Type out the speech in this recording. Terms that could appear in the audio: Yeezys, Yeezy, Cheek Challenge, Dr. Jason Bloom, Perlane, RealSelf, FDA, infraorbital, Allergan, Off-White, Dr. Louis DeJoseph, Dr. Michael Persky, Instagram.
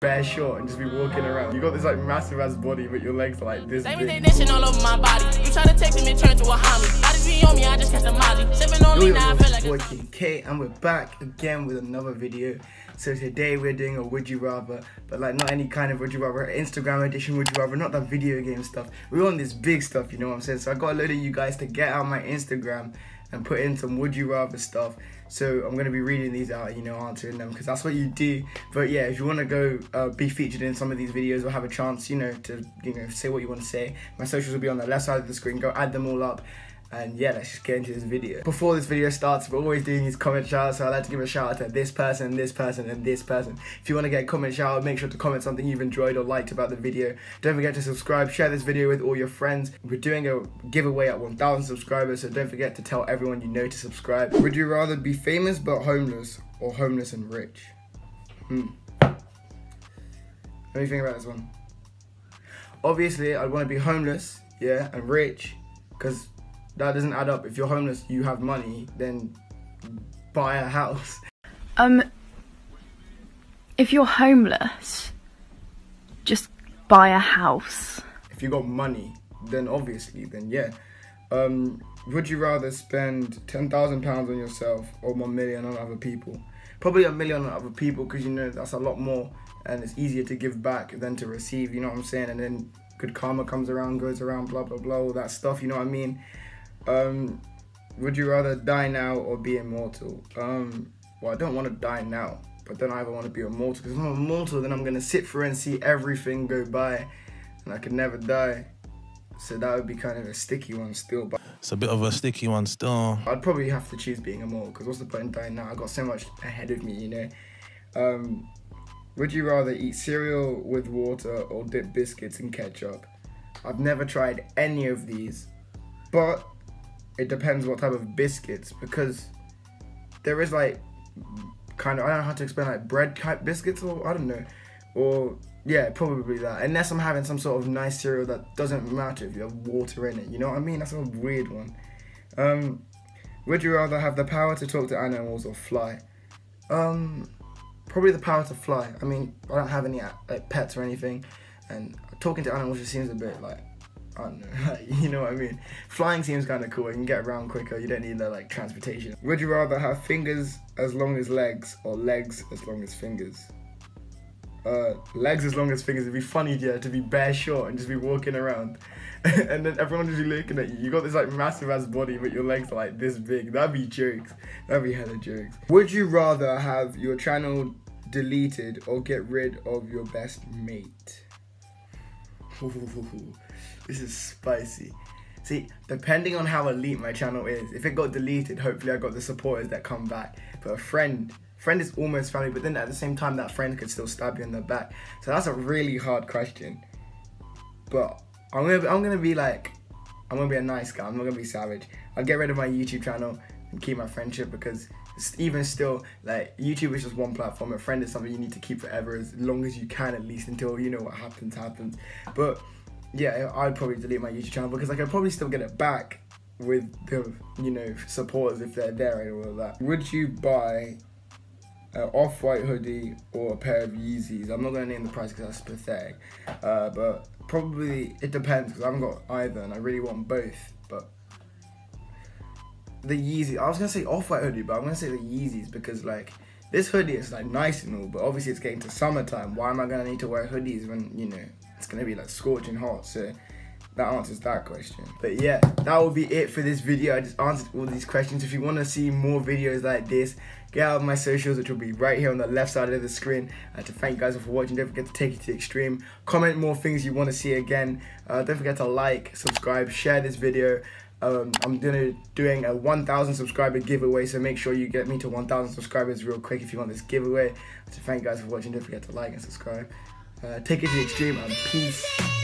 bare short and just be walking around. You got this like massive ass body, but your legs are like this big. They be all over my body. You try to take me and turn to a homie. I just be on me, I just catch the molly. Sipping on me now, I feel like it's K, and we're back again with another video. So today we're doing a would you rather, but like not any kind of would you rather, Instagram edition would you rather, not that video game stuff. We're on this big stuff, you know what I'm saying? So I got a load of you guys to get out my Instagram and put in some would you rather stuff. So I'm going to be reading these out, you know, answering them, because that's what you do. But yeah, if you want to go be featured in some of these videos or have a chance, you know, to, you know, say what you want to say, my socials will be on the left side of the screen. Go add them all up. And yeah, let's just get into this video. Before this video starts, we're always doing these comment shoutouts, so I'd like to give a shout out to this person, this person, and this person. If you want to get a comment shout out, make sure to comment something you've enjoyed or liked about the video. Don't forget to subscribe, share this video with all your friends. We're doing a giveaway at 1,000 subscribers, so don't forget to tell everyone you know to subscribe. Would you rather be famous but homeless, or homeless and rich? What do you think about this one? Obviously, I'd want to be homeless, yeah, and rich, because that doesn't add up. If you're homeless, you have money, then buy a house. If you're homeless, just buy a house. If you got money, then obviously, then yeah. Would you rather spend £10,000 on yourself or £1 million on other people? Probably £1 million on other people, because you know that's a lot more and it's easier to give back than to receive, you know what I'm saying? And then good karma comes around, goes around, blah, blah, blah, all that stuff, you know what I mean? Would you rather die now or be immortal? Well, I don't want to die now, but then I either want to be immortal, because if I'm immortal, then I'm going to sit through and see everything go by, and I could never die. So that would be kind of a sticky one still. But it's a bit of a sticky one still. I'd probably have to choose being immortal, because what's the point in dying now? I've got so much ahead of me, you know? Would you rather eat cereal with water or dip biscuits in ketchup? I've never tried any of these, but it depends what type of biscuits, because there is like kind of, I don't know how to explain, like bread type biscuits, or I don't know, or yeah, probably that, unless I'm having some sort of nice cereal that doesn't matter if you have water in it, you know what I mean? That's a weird one. Would you rather have the power to talk to animals or fly? Probably the power to fly. I mean, I don't have any like pets or anything, and talking to animals just seems a bit like, I don't know, like, you know what I mean? Flying seems kind of cool, you can get around quicker, you don't need that like transportation. Would you rather have fingers as long as legs, or legs as long as fingers? Legs as long as fingers. It'd be funny, yeah, to be bare short and just be walking around. And then everyone would be looking at you. You got this like massive ass body, but your legs are like this big. That'd be jokes. That'd be hella jokes. Would you rather have your channel deleted or get rid of your best mate? Ooh, this is spicy. See, depending on how elite my channel is, if it got deleted, hopefully I got the supporters that come back. But a friend is almost family, but then at the same time, that friend could still stab you in the back. So that's a really hard question. But I'm gonna be a nice guy. I'm not gonna be savage. I'll get rid of my YouTube channel and keep my friendship, because even still, like, YouTube is just one platform. A friend is something you need to keep forever, as long as you can, at least until you know what happens. But yeah, I'd probably delete my YouTube channel, because I could probably still get it back with the, you know, supporters if they're there and all of that. Would you buy an Off-White hoodie or a pair of Yeezys? I'm not going to name the price because that's pathetic, but probably, it depends, because I haven't got either and I really want both. But the Yeezy, I was going to say Off-White hoodie, but I'm going to say the Yeezys, because like, this hoodie is like nice and all, but obviously it's getting to summertime. Why am I going to need to wear hoodies when, you know, it's going to be like scorching hot? So that answers that question. But yeah, that will be it for this video. I just answered all these questions. If you want to see more videos like this, get out of my socials, which will be right here on the left side of the screen. I'd like to thank you guys for watching. Don't forget to take it to the extreme. Comment more things you want to see again. Don't forget to like, subscribe, share this video. I'm doing a 1,000 subscriber giveaway, so make sure you get me to 1,000 subscribers real quick if you want this giveaway. So thank you guys for watching. Don't forget to like and subscribe. Take it to the extreme, and peace.